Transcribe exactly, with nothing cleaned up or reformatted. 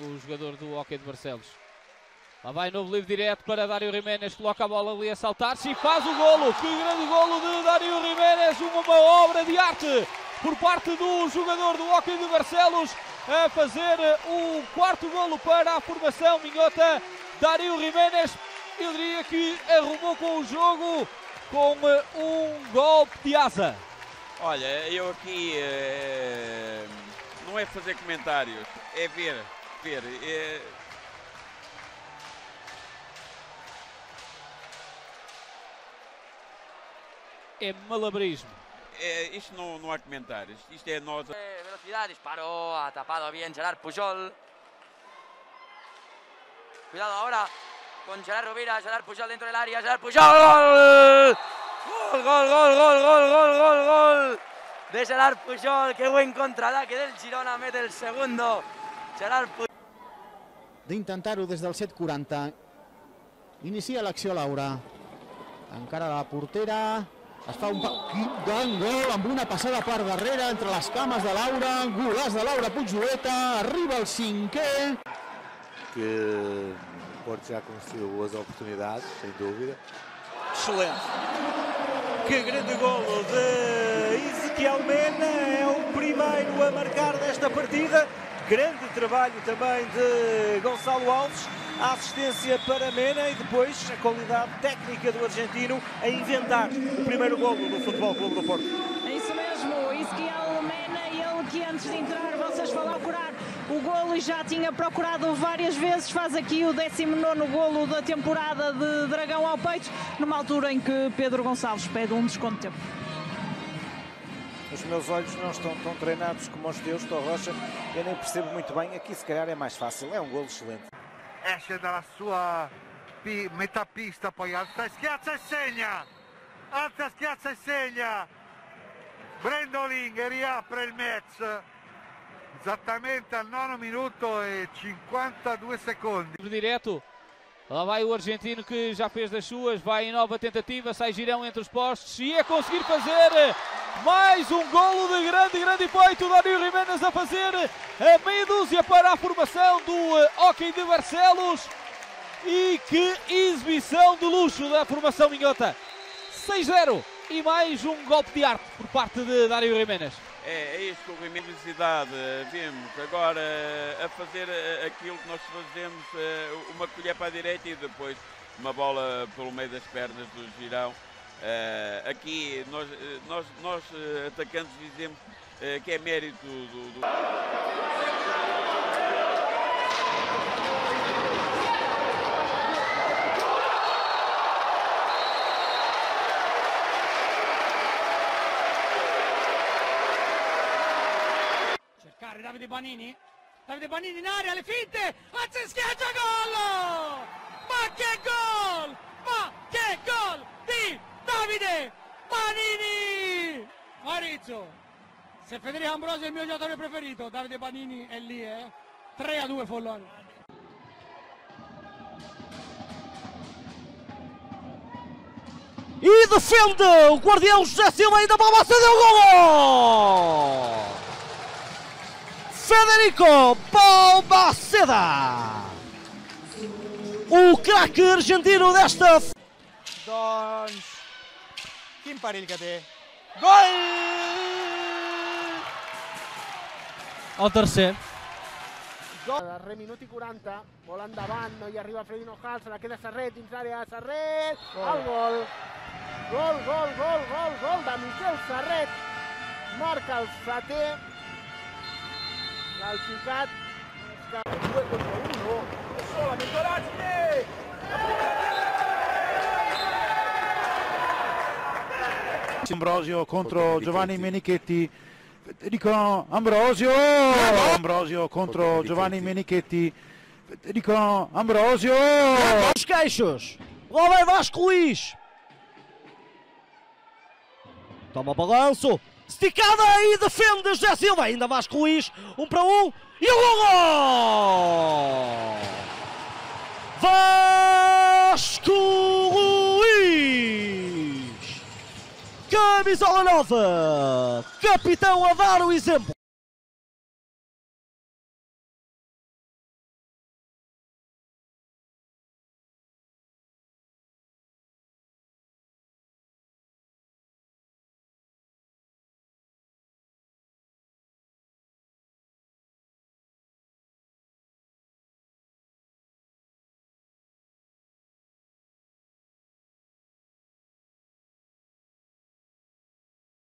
o jogador do Hóquei de Barcelos. Lá vai novo livre direto para Darío Giménez, coloca a bola ali a saltar-se e faz o golo. Que grande golo de Darío Giménez, uma obra de arte por parte do jogador do Hóquei de Barcelos, a fazer o quarto golo para a formação minhota. Darío Giménez, eu diria que arrumou com o jogo com um golpe de asa. Olha, eu aqui eh, não é fazer comentários, é ver, ver. É... é malabarismo. É, isto não, não há comentários, isto é nós. Velocidade, disparou, ha tapado bem Gerard Pujol. Cuidado agora com Gerard Rovira, Gerard Pujol dentro del área, Gerard Pujol! Gol, gol, gol, gol, gol, gol, gol, gol de Gerard Pujol. Qué buen contraataque del Girona, mete el segundo. Gerard Pujol. De intentar-ho des del set quaranta. Inicia l'acció Laura. Encara la portera. Es fa un gran gol amb una passada per darrere entre les cames de Laura. Golaç de Laura Puigdueta. Arriba el cinquè. Que o Porto já conseguiu boas oportunidades, sem dúvida. Excelente. Que grande golo de Ezequiel Mena, é o primeiro a marcar nesta partida. Grande trabalho também de Gonçalo Alves, a assistência para Mena e depois a qualidade técnica do argentino a inventar o primeiro golo do Futebol Clube do Porto. É isso mesmo, Ezequiel Mena, ele que antes de entrar vocês falaram curar o golo e já tinha procurado várias vezes, faz aqui o décimo nono golo da temporada de Dragão ao Peito, numa altura em que Pedro Gonçalves pede um desconto de tempo. Os meus olhos não estão tão treinados como os deus, estou Rocha, eu nem percebo muito bem, aqui se calhar é mais fácil, é um golo excelente. Esce da sua metapista, poi alza, schiaccia e segna, alza, schiaccia e segna, Brendolin riapre il match. Exatamente ao nono minuto e cinquenta e dois segundos. Direto, lá vai o argentino que já fez das suas, vai em nova tentativa, sai girão entre os postes e é conseguir fazer mais um golo de grande, grande peito. Darío Giménez a fazer a meia dúzia para a formação do Hóquei de Barcelos e que exibição de luxo da formação minhota. seis a zero e mais um golpe de arte por parte de Darío Giménez. É, é isto que o Giménez, felicidade, vimos agora a fazer aquilo que nós fazemos, uma colher para a direita e depois uma bola pelo meio das pernas do girão. Aqui nós, nós, nós atacantes dizemos que é mérito do... do... Davide Banini, Davide Banini in aria, le finte, alza, schiaccia, gol! Ma che gol! Ma che gol di Davide Banini! Marizzo, se Federico Ambrosio è il mio giocatore preferito, Davide Banini è lì, eh? tre a due Follone. E defende o guardião José Silva, ainda Balmaceda, o golo! Federico Balmaceda, o craque argentino desta... Doncs, quin perill que té. Gol! El tercer. Darrer minut i quaranta, molt endavant, no hi arriba Freddy Nojal, se la queda Serret, dins l'àrea de Serret, el gol. Gol, gol, gol, gol, gol de Miquel Serret, marca el setè. Al picat, due contro uno, solamente Dorazzi! Ambrosio contro Giovanni Menichetti, Federico Ambrosio! Ambrosio contro Giovanni Menichetti, Federico Ambrosio! Os queixos, lá vai Vasco Luís! Toma balanço! Esticada e defende José Silva, ainda Vasco Luís, um para um, e o golo! Vasco Luís! Camisola nova, capitão a dar o exemplo.